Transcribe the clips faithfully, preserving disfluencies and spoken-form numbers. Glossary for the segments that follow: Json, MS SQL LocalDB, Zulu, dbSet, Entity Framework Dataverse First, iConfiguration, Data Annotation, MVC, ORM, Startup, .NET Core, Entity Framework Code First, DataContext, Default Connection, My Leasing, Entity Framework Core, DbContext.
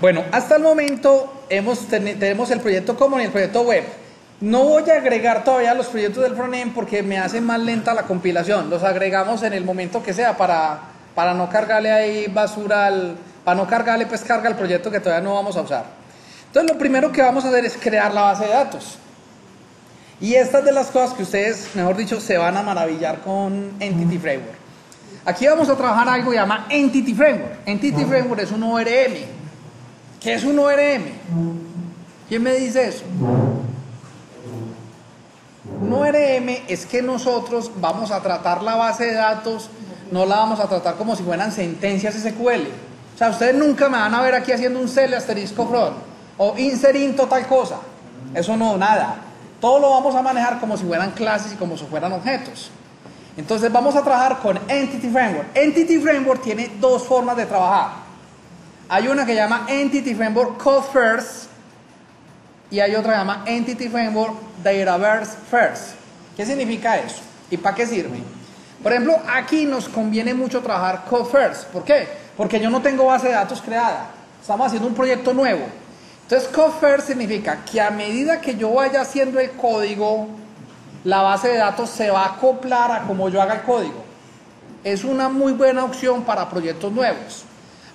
Bueno, hasta el momento hemos, tenemos el proyecto Common y el proyecto Web. No voy a agregar todavía los proyectos del frontend porque me hace más lenta la compilación. Los agregamos en el momento que sea para, para no cargarle ahí basura al... Para no cargarle, pues carga el proyecto que todavía no vamos a usar. Entonces, lo primero que vamos a hacer es crear la base de datos. Y estas de las cosas que ustedes, mejor dicho, se van a maravillar con Entity Framework. Aquí vamos a trabajar algo que se llama Entity Framework. Entity Framework es un O R M. ¿Qué es un O R M? ¿Quién me dice eso? Un O R M es que nosotros vamos a tratar la base de datos, no la vamos a tratar como si fueran sentencias S Q L. O sea, ustedes nunca me van a ver aquí haciendo un cell asterisco front o insert into tal cosa. Eso no, nada. Todo lo vamos a manejar como si fueran clases y como si fueran objetos. Entonces vamos a trabajar con Entity Framework. Entity Framework tiene dos formas de trabajar. Hay una que llama Entity Framework Code First y hay otra que llama Entity Framework Dataverse First. ¿Qué significa eso? ¿Y para qué sirve? Por ejemplo, aquí nos conviene mucho trabajar Code First. ¿Por qué? Porque yo no tengo base de datos creada. Estamos haciendo un proyecto nuevo. Entonces, Code First significa que a medida que yo vaya haciendo el código, la base de datos se va a acoplar a como yo haga el código. Es una muy buena opción para proyectos nuevos.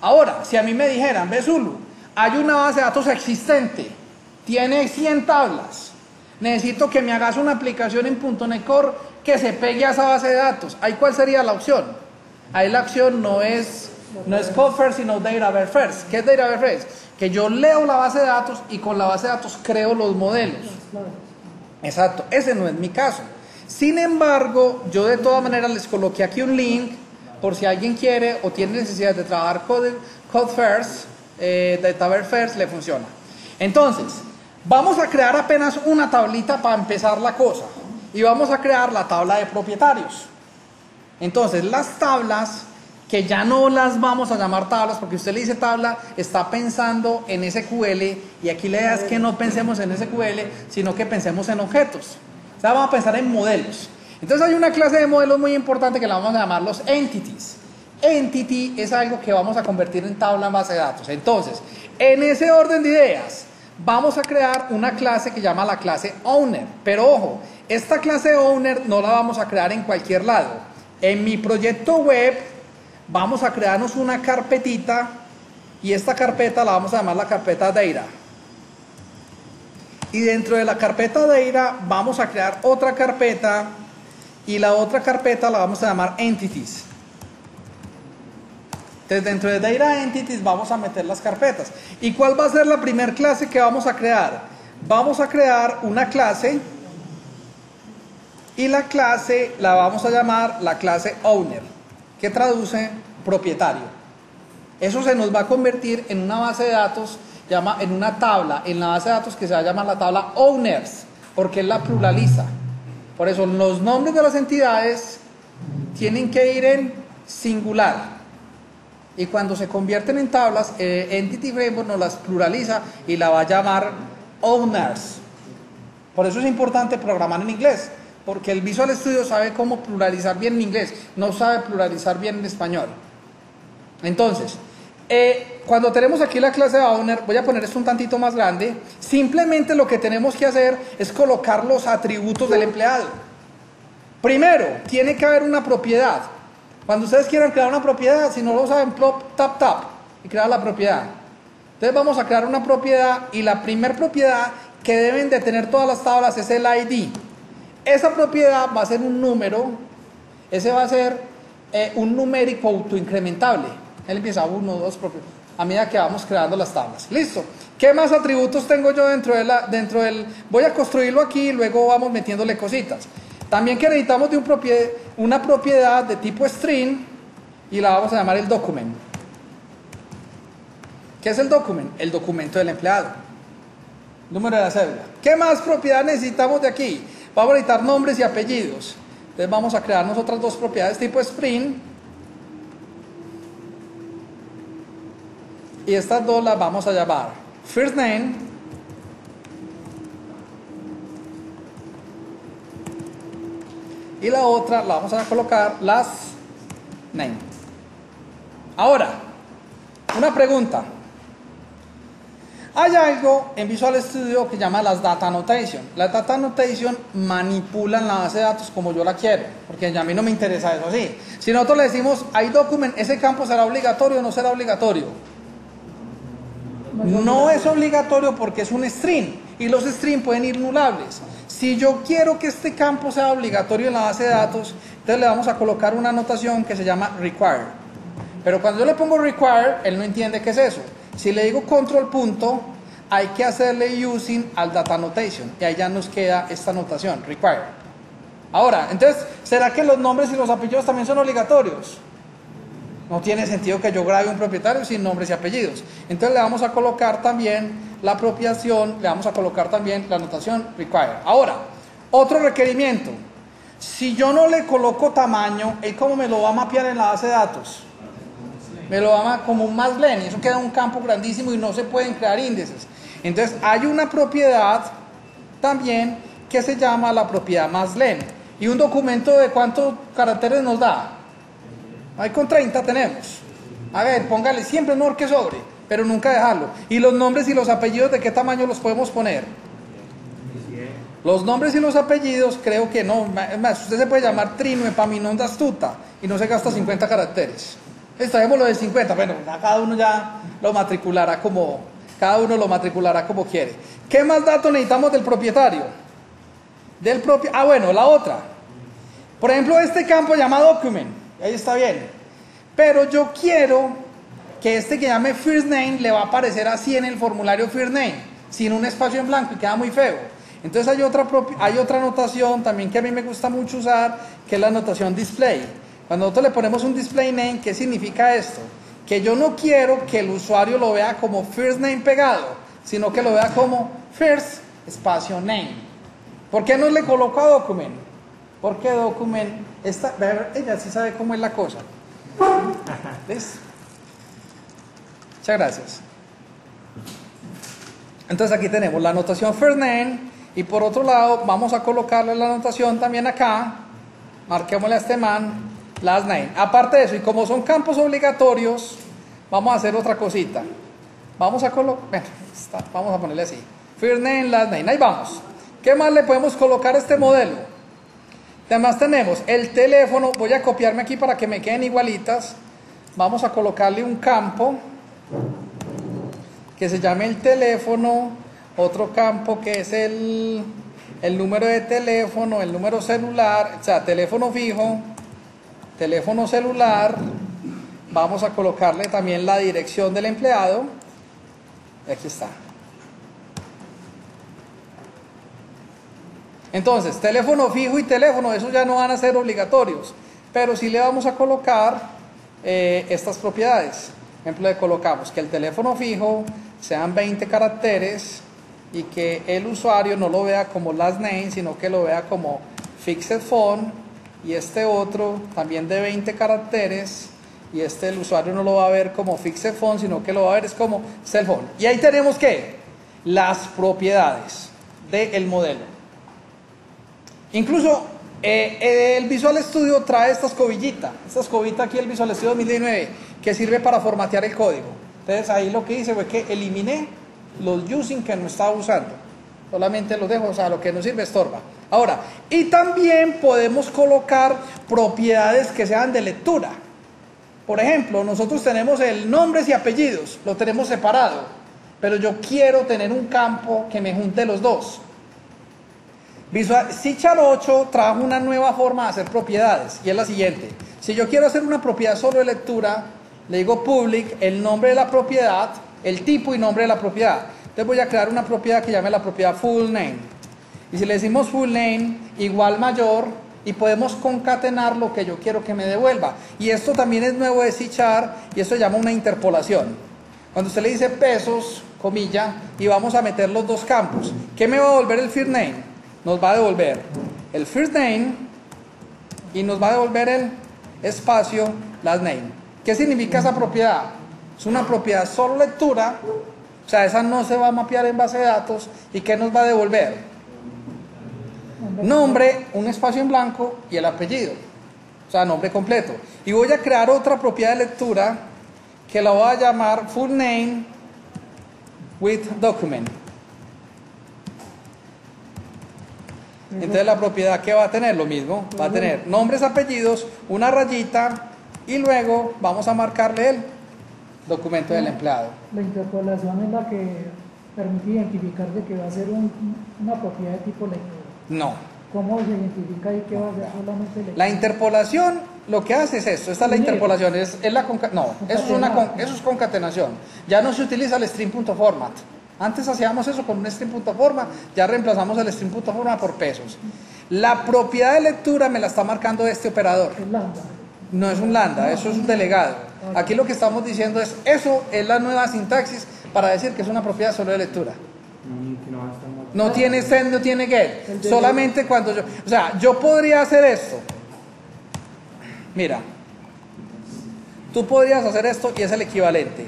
Ahora, si a mí me dijeran, ve Zulu, hay una base de datos existente, tiene cien tablas, necesito que me hagas una aplicación en punto net core que se pegue a esa base de datos. ¿Ahí cuál sería la opción? Ahí la opción no es... No es Code First, sino Dataverse First. ¿Qué es Dataverse First? Que yo leo la base de datos y con la base de datos creo los modelos. Exacto, ese no es mi caso. Sin embargo, yo de todas maneras les coloqué aquí un link por si alguien quiere o tiene necesidad de trabajar Code, code First, eh, Dataverse First, le funciona. Entonces, vamos a crear apenas una tablita para empezar la cosa. Y vamos a crear la tabla de propietarios. Entonces, las tablas... que ya no las vamos a llamar tablas, porque usted le dice tabla, está pensando en S Q L, y aquí la idea es que no pensemos en S Q L, sino que pensemos en objetos. O sea, vamos a pensar en modelos. Entonces hay una clase de modelos muy importante que la vamos a llamar los Entities. Entity es algo que vamos a convertir en tabla en base de datos. Entonces, en ese orden de ideas, vamos a crear una clase que llama la clase Owner. Pero ojo, esta clase Owner no la vamos a crear en cualquier lado. En mi proyecto web... vamos a crearnos una carpetita y esta carpeta la vamos a llamar la carpeta Data. Y dentro de la carpeta Data vamos a crear otra carpeta y la otra carpeta la vamos a llamar Entities. Entonces dentro de Data Entities vamos a meter las carpetas. ¿Y cuál va a ser la primera clase que vamos a crear? Vamos a crear una clase y la clase la vamos a llamar la clase Owner, que traduce propietario. Eso se nos va a convertir en una base de datos, llama, en una tabla, en la base de datos que se va a llamar la tabla Owners, porque es la pluraliza. Por eso los nombres de las entidades tienen que ir en singular, y cuando se convierten en tablas, eh, Entity Framework nos las pluraliza y la va a llamar Owners. Por eso es importante programar en inglés, porque el Visual Studio sabe cómo pluralizar bien en inglés, no sabe pluralizar bien en español. Entonces, eh, cuando tenemos aquí la clase Owner, voy a poner esto un tantito más grande, simplemente lo que tenemos que hacer es colocar los atributos del empleado. Primero, tiene que haber una propiedad. Cuando ustedes quieran crear una propiedad, si no lo saben, plop, tap, tap, y crear la propiedad. Entonces vamos a crear una propiedad, y la primera propiedad que deben de tener todas las tablas es el I D. Esa propiedad va a ser un número, ese va a ser eh, un numérico autoincrementable. Él empieza uno, dos, a medida que vamos creando las tablas. Listo. ¿Qué más atributos tengo yo dentro de la, dentro del? Voy a construirlo aquí y luego vamos metiéndole cositas. También que necesitamos de un propiedad, una propiedad de tipo string, y la vamos a llamar el document. ¿Qué es el document? El documento del empleado. Número de la cédula. ¿Qué más propiedad necesitamos de aquí? Vamos a necesitar nombres y apellidos. Entonces vamos a crear nosotras dos propiedades tipo Spring. Y estas dos las vamos a llamar First Name y la otra la vamos a colocar Last Name. Ahora, una pregunta. Hay algo en Visual Studio que llama las Data Annotation. Las Data Annotation manipulan la base de datos como yo la quiero, porque a mí no me interesa eso así. Si nosotros le decimos iDocument, ¿ese campo será obligatorio o no será obligatorio? No es obligatorio porque es un string y los strings pueden ir nulables. Si yo quiero que este campo sea obligatorio en la base de datos, entonces le vamos a colocar una anotación que se llama required. Pero cuando yo le pongo required, él no entiende qué es eso. Si le digo control punto, hay que hacerle using al data annotation y ahí ya nos queda esta anotación required. Ahora, entonces, ¿será que los nombres y los apellidos también son obligatorios? No tiene sentido que yo grabe un propietario sin nombres y apellidos. Entonces le vamos a colocar también la apropiación, le vamos a colocar también la anotación required. Ahora, otro requerimiento. Si yo no le coloco tamaño, ¿él cómo me lo va a mapear en la base de datos? Me lo va a como un más len, y eso queda un campo grandísimo y no se pueden crear índices. Entonces hay una propiedad también que se llama la propiedad más len. ¿Y un documento de cuántos caracteres nos da? Ahí con treinta tenemos. A ver, póngale siempre honor que sobre, pero nunca dejarlo. ¿Y los nombres y los apellidos de qué tamaño los podemos poner? Los nombres y los apellidos creo que no. Es más, usted se puede llamar Trino Epaminondas Astuta y no se gasta cincuenta caracteres. Extraemos lo de cincuenta. Bueno, cada uno ya lo matriculará como cada uno lo matriculará como quiere. ¿Qué más datos necesitamos del propietario? Del propio. Ah, bueno, la otra. Por ejemplo, este campo llamado document. Ahí está bien, pero yo quiero que este que llame first name le va a aparecer así en el formulario first name, sin un espacio en blanco y queda muy feo. Entonces hay otra, hay otra anotación también que a mí me gusta mucho usar, que es la anotación display. Cuando nosotros le ponemos un display name, ¿qué significa esto? Que yo no quiero que el usuario lo vea como first name pegado, sino que lo vea como first espacio name. ¿Por qué no le coloco a document? Porque document, esta, ella sí sabe cómo es la cosa. ¿Ves? Muchas gracias. Entonces aquí tenemos la anotación first name y por otro lado vamos a colocarle la anotación también acá. Marquémosle a este man last name. Aparte de eso, y como son campos obligatorios, vamos a hacer otra cosita. Vamos a colocar, bueno, está, vamos a ponerle así. First name, last name. Ahí vamos. ¿Qué más le podemos colocar a este modelo? Además tenemos el teléfono, voy a copiarme aquí para que me queden igualitas. Vamos a colocarle un campo que se llame el teléfono, otro campo que es el, el número de teléfono, el número celular, o sea, teléfono fijo, teléfono celular. Vamos a colocarle también la dirección del empleado. Aquí está. Entonces, teléfono fijo y teléfono, esos ya no van a ser obligatorios, pero sí le vamos a colocar eh, estas propiedades. Por ejemplo, le colocamos que el teléfono fijo sean veinte caracteres y que el usuario no lo vea como last name, sino que lo vea como fixed phone, y este otro también de veinte caracteres, y este el usuario no lo va a ver como fixed phone, sino que lo va a ver es como cell phone. Y ahí tenemos que las propiedades del modelo. Incluso eh, el Visual Studio trae esta escobillita, esta escobita aquí el Visual Studio dos mil diecinueve, que sirve para formatear el código. Entonces ahí lo que hice fue que eliminé los using que no estaba usando, solamente los dejo, o sea, lo que no sirve estorba. Ahora, y también podemos colocar propiedades que sean de lectura. Por ejemplo, nosotros tenemos el nombres y apellidos, lo tenemos separado, pero yo quiero tener un campo que me junte los dos. Visual Studio ocho trajo una nueva forma de hacer propiedades y es la siguiente. Si yo quiero hacer una propiedad solo de lectura, le digo public, el nombre de la propiedad, el tipo y nombre de la propiedad. Entonces voy a crear una propiedad que llame la propiedad full name. Y si le decimos full name, igual mayor, y podemos concatenar lo que yo quiero que me devuelva. Y esto también es nuevo de C sharp y esto se llama una interpolación. Cuando usted le dice pesos, comilla, y vamos a meter los dos campos, ¿qué me va a devolver el first name? Nos va a devolver el first name y nos va a devolver el espacio last name. ¿Qué significa esa propiedad? Es una propiedad solo lectura, o sea, esa no se va a mapear en base de datos. ¿Y qué nos va a devolver? Nombre, un espacio en blanco y el apellido, o sea, nombre completo. Y voy a crear otra propiedad de lectura que la voy a llamar full name with document. Entonces la propiedad que va a tener lo mismo, va a tener nombres, apellidos, una rayita y luego vamos a marcarle el documento del empleado. La interpolación es la que permite identificar de que va a ser un, una propiedad de tipo lector. No. ¿Cómo se identifica y qué va a ser solamente lector? La interpolación lo que hace es esto, esta es la interpolación, es, es la conca no, eso es, una con eso es concatenación, ya no se utiliza el string.format. Antes hacíamos eso con un string.forma, ya reemplazamos el string.forma por pesos. La propiedad de lectura me la está marcando este operador. No es un lambda, eso es un delegado. Aquí lo que estamos diciendo es, eso es la nueva sintaxis para decir que es una propiedad solo de lectura. No tiene send, no tiene get. Solamente cuando yo, o sea, yo podría hacer esto. Mira, tú podrías hacer esto y es el equivalente.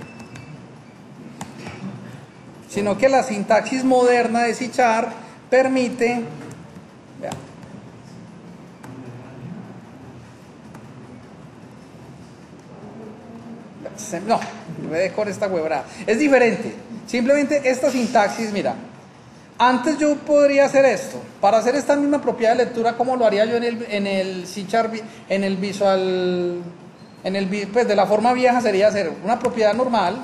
Sino que la sintaxis moderna de C sharp permite, vea, no, me dejo con esta huevada, es diferente, simplemente esta sintaxis, mira, antes yo podría hacer esto, para hacer esta misma propiedad de lectura, como lo haría yo en el, en el C sharp, en el visual, en el, pues de la forma vieja sería hacer una propiedad normal.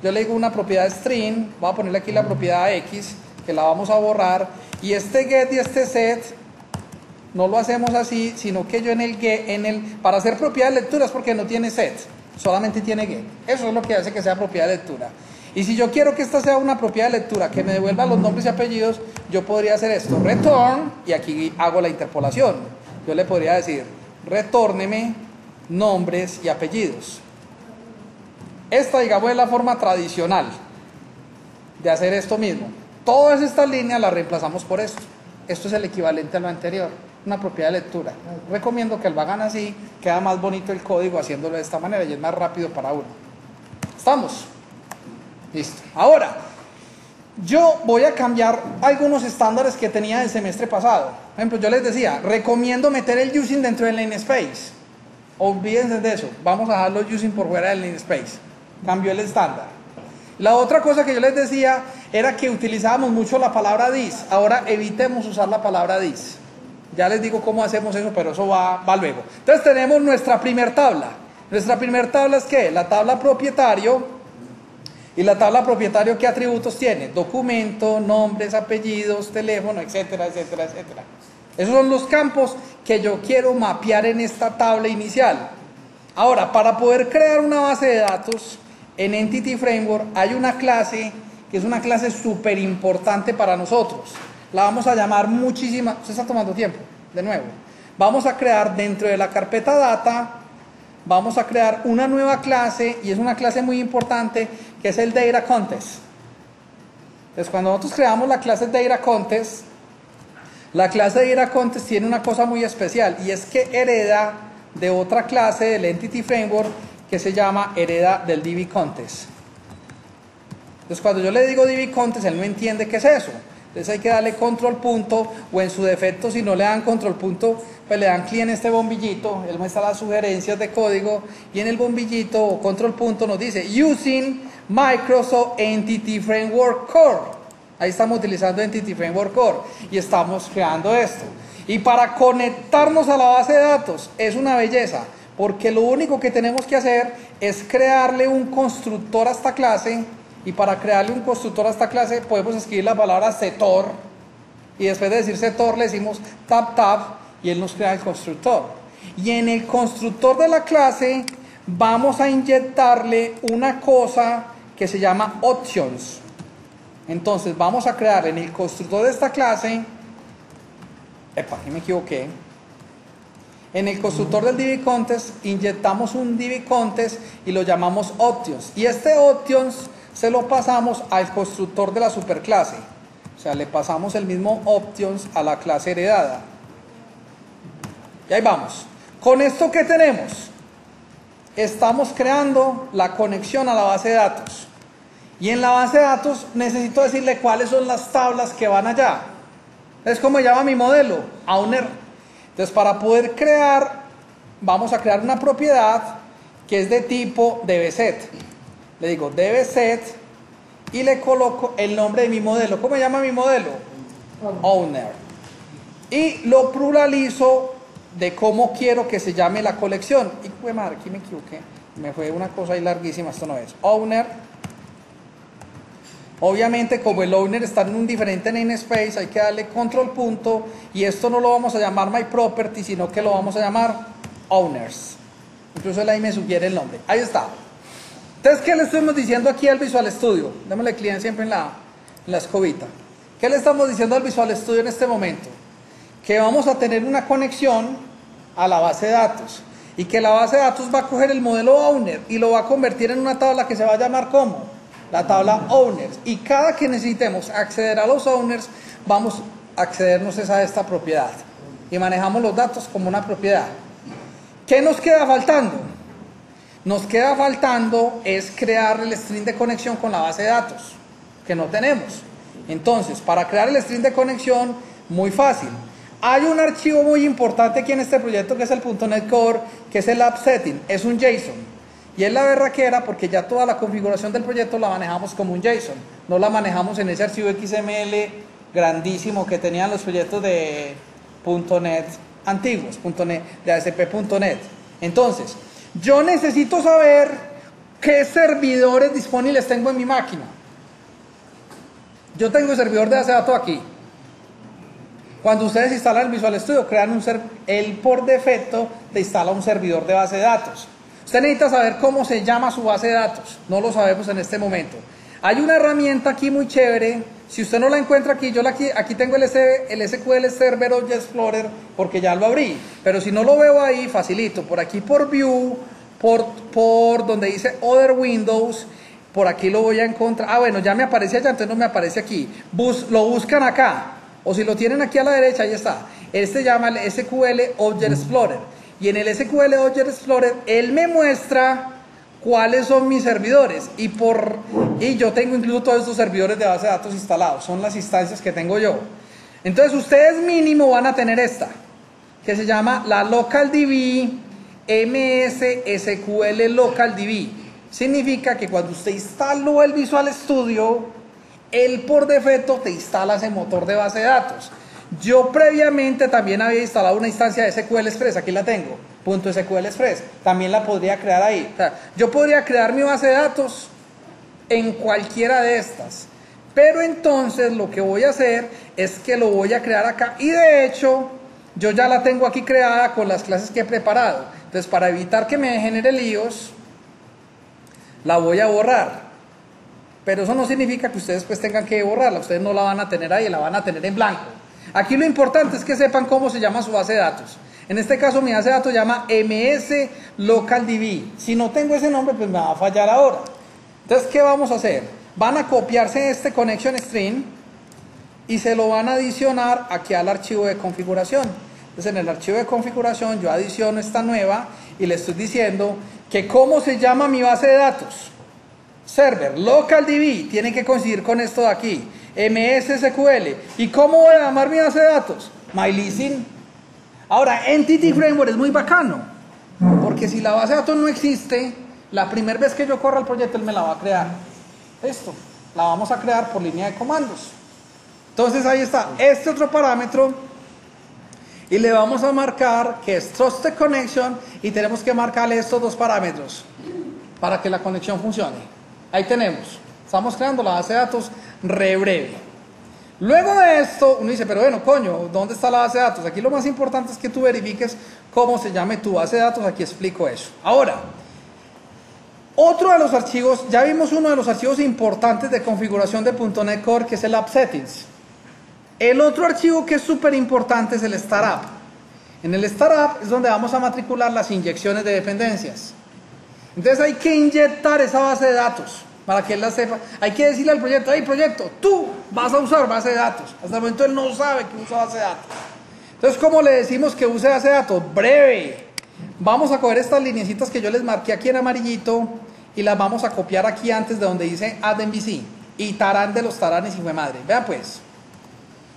Yo le digo una propiedad string, voy a ponerle aquí la propiedad X, que la vamos a borrar, y este get y este set no lo hacemos así, sino que yo en el get, en el, para hacer propiedad de lectura es porque no tiene set, solamente tiene get. Eso es lo que hace que sea propiedad de lectura. Y si yo quiero que esta sea una propiedad de lectura que me devuelva los nombres y apellidos, yo podría hacer esto, return, y aquí hago la interpolación. Yo le podría decir, retórneme nombres y apellidos. Esta, digamos, es la forma tradicional de hacer esto mismo. Todas estas líneas las reemplazamos por esto. Esto es el equivalente a lo anterior, una propiedad de lectura. Recomiendo que lo hagan así, queda más bonito el código haciéndolo de esta manera y es más rápido para uno. ¿Estamos? Listo. Ahora, yo voy a cambiar algunos estándares que tenía del semestre pasado. Por ejemplo, yo les decía, recomiendo meter el using dentro del namespace. Olvídense de eso, vamos a dejar los using por fuera del namespace. Cambió el estándar. La otra cosa que yo les decía era que utilizábamos mucho la palabra this. Ahora evitemos usar la palabra this. Ya les digo cómo hacemos eso, pero eso va, va luego. Entonces tenemos nuestra primer tabla. Nuestra primer tabla es ¿qué? La tabla propietario. Y la tabla propietario, ¿qué atributos tiene? Documento, nombres, apellidos, teléfono, etcétera, etcétera, etcétera. Esos son los campos que yo quiero mapear en esta tabla inicial. Ahora, para poder crear una base de datos en Entity Framework hay una clase que es una clase súper importante para nosotros. La vamos a llamar muchísima... Se está tomando tiempo, de nuevo. Vamos a crear dentro de la carpeta data, vamos a crear una nueva clase y es una clase muy importante que es el DataContext. Entonces, cuando nosotros creamos la clase DataContext, la clase DataContext tiene una cosa muy especial y es que hereda de otra clase del Entity Framework que se llama hereda del DbContext. Entonces cuando yo le digo DbContext, él no entiende qué es eso. Entonces hay que darle control punto, o en su defecto si no le dan control punto, pues le dan clic en este bombillito, él muestra las sugerencias de código y en el bombillito o control punto nos dice using Microsoft Entity Framework Core. Ahí estamos utilizando Entity Framework Core y estamos creando esto. Y para conectarnos a la base de datos es una belleza, porque lo único que tenemos que hacer es crearle un constructor a esta clase, y para crearle un constructor a esta clase podemos escribir la palabra setor, y después de decir setor le decimos tap tap y él nos crea el constructor. Y en el constructor de la clase vamos a inyectarle una cosa que se llama options. Entonces vamos a crear en el constructor de esta clase... Epa, aquí me equivoqué. En el constructor del DbContext inyectamos un DbContext y lo llamamos options. Y este options se lo pasamos al constructor de la superclase. O sea, le pasamos el mismo options a la clase heredada. Y ahí vamos. ¿Con esto qué tenemos? Estamos creando la conexión a la base de datos. Y en la base de datos necesito decirle cuáles son las tablas que van allá. Es como llama mi modelo, Auner. Entonces, para poder crear, vamos a crear una propiedad que es de tipo dbSet. Le digo dbSet y le coloco el nombre de mi modelo. ¿Cómo se llama mi modelo? Owner. Y lo pluralizo de cómo quiero que se llame la colección. Y pues madre, aquí me equivoqué, me fue una cosa ahí larguísima, esto no es owner. Obviamente, como el owner está en un diferente namespace, hay que darle control punto, y esto no lo vamos a llamar my property, sino que lo vamos a llamar owners. Incluso él ahí me sugiere el nombre. Ahí está. Entonces, ¿qué le estamos diciendo aquí al Visual Studio? Démosle clic siempre en la, en la escobita. ¿Qué le estamos diciendo al Visual Studio en este momento? Que vamos a tener una conexión a la base de datos, y que la base de datos va a coger el modelo owner y lo va a convertir en una tabla que se va a llamar ¿cómo? La tabla owners. Y cada que necesitemos acceder a los owners, vamos a accedernos a esta propiedad, y manejamos los datos como una propiedad. ¿Qué nos queda faltando? Nos queda faltando es crear el string de conexión con la base de datos, que no tenemos. Entonces, para crear el string de conexión, muy fácil. Hay un archivo muy importante aquí en este proyecto, que es el punto net core, que es el App Settings. Es un JSON. Y es la berraquera, porque ya toda la configuración del proyecto la manejamos como un JSON. No la manejamos en ese archivo X M L grandísimo que tenían los proyectos de punto net antiguos, punto net, de A S P punto net. Entonces, yo necesito saber qué servidores disponibles tengo en mi máquina. Yo tengo el servidor de base de datos aquí. Cuando ustedes instalan el Visual Studio, crean un ser él por defecto te instala un servidor de base de datos. Usted necesita saber cómo se llama su base de datos. No lo sabemos en este momento. Hay una herramienta aquí muy chévere. Si usted no la encuentra aquí, yo la aquí, aquí tengo el, S, el S Q L Server Object Explorer, porque ya lo abrí. Pero si no lo veo ahí, facilito. Por aquí por View, por, por donde dice Other Windows, por aquí lo voy a encontrar. Ah, bueno, ya me aparece allá, entonces no me aparece aquí. Bus, lo buscan acá. O si lo tienen aquí a la derecha, ahí está. Este se llama el S Q L Object Explorer. Y en el S Q L Object Explorer, él me muestra cuáles son mis servidores. Y, por, y yo tengo incluso todos estos servidores de base de datos instalados. Son las instancias que tengo yo. Entonces, ustedes mínimo van a tener esta, que se llama la LocalDB, M S S Q L LocalDB. Significa que cuando usted instaló el Visual Studio, él por defecto te instala ese motor de base de datos. Yo previamente también había instalado una instancia de S Q L Express, aquí la tengo, .S Q L Express, también la podría crear ahí. O sea, yo podría crear mi base de datos en cualquiera de estas, pero entonces lo que voy a hacer es que lo voy a crear acá, y de hecho yo ya la tengo aquí creada con las clases que he preparado. Entonces, para evitar que me genere líos, la voy a borrar. Pero eso no significa que ustedes pues tengan que borrarla, ustedes no la van a tener ahí, la van a tener en blanco. Aquí lo importante es que sepan cómo se llama su base de datos. En este caso mi base de datos se llama M S LocalDB. Si no tengo ese nombre, pues me va a fallar ahora. Entonces, ¿qué vamos a hacer? Van a copiarse este connection string y se lo van a adicionar aquí al archivo de configuración. Entonces, en el archivo de configuración yo adiciono esta nueva y le estoy diciendo que cómo se llama mi base de datos. Server, LocalDB, tiene que coincidir con esto de aquí, M S S Q L. ¿Y cómo voy a llamar mi base de datos? My Leasing. Ahora, Entity Framework es muy bacano, porque si la base de datos no existe, la primera vez que yo corra el proyecto, él me la va a crear. Esto, la vamos a crear por línea de comandos. Entonces, ahí está, este otro parámetro, y le vamos a marcar que es Trusted Connection, y tenemos que marcarle estos dos parámetros para que la conexión funcione. Ahí tenemos, estamos creando la base de datos re breve. Luego de esto, uno dice, pero bueno, coño, ¿dónde está la base de datos? Aquí lo más importante es que tú verifiques cómo se llame tu base de datos, aquí explico eso. Ahora, otro de los archivos, ya vimos uno de los archivos importantes de configuración de .NET Core, que es el App Settings. El otro archivo que es súper importante es el Startup. En el Startup es donde vamos a matricular las inyecciones de dependencias. Entonces hay que inyectar esa base de datos para que él la sepa. Hay que decirle al proyecto, hey proyecto, tú vas a usar base de datos. Hasta el momento él no sabe que usa base de datos. Entonces, ¿cómo le decimos que use base de datos? Breve. Vamos a coger estas lineecitas que yo les marqué aquí en amarillito y las vamos a copiar aquí antes de donde dice Add M V C. Y tarán de los taranes, hijo de madre. Vean pues.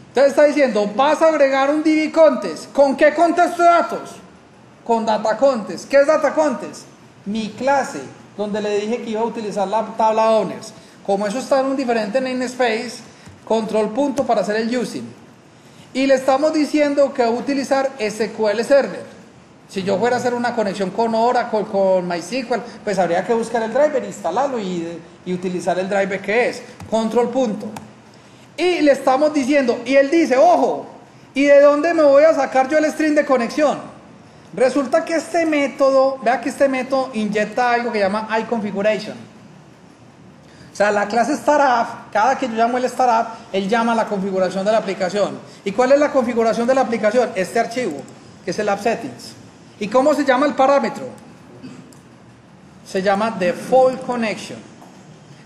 Entonces está diciendo, vas a agregar un DbContext. ¿Con qué contexto de datos? Con DataContext. ¿Qué es DataContext? Mi clase, donde le dije que iba a utilizar la tabla owners. como eso está en un diferente namespace, control punto para hacer el using. Y le estamos diciendo que va a utilizar S Q L Server. Si yo fuera a hacer una conexión con Oracle, con MySQL, pues habría que buscar el driver, instalarlo y, y utilizar el driver que es, control punto. Y le estamos diciendo, y él dice, ojo, ¿y de dónde me voy a sacar yo el string de conexión? Resulta que este método, vea que este método inyecta algo que llama iConfiguration. O sea, la clase Startup, cada que yo llamo el Startup, él llama la configuración de la aplicación. ¿Y cuál es la configuración de la aplicación? Este archivo, que es el App Settings. ¿Y cómo se llama el parámetro? Se llama Default Connection.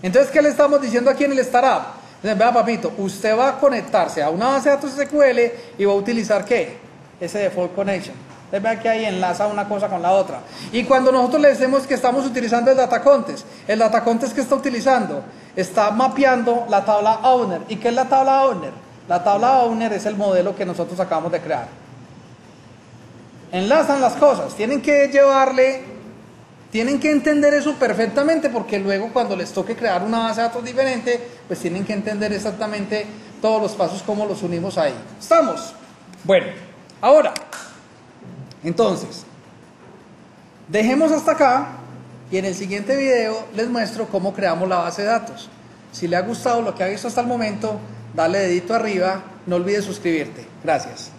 Entonces, ¿qué le estamos diciendo aquí en el Startup? Entonces, vea, papito, usted va a conectarse a una base de datos S Q L y va a utilizar, ¿qué? Ese Default Connection. Entonces, vea que ahí enlaza una cosa con la otra. Y cuando nosotros le decimos que estamos utilizando el Data Context, el Data Context que está utilizando, está mapeando la tabla Owner. ¿Y qué es la tabla Owner? La tabla Owner es el modelo que nosotros acabamos de crear. Enlazan las cosas, tienen que llevarle, tienen que entender eso perfectamente, porque luego cuando les toque crear una base de datos diferente, pues tienen que entender exactamente todos los pasos, cómo los unimos ahí. ¿Estamos? Bueno, ahora, entonces, dejemos hasta acá y en el siguiente video les muestro cómo creamos la base de datos. Si le ha gustado lo que ha visto hasta el momento, dale dedito arriba, no olvides suscribirte. Gracias.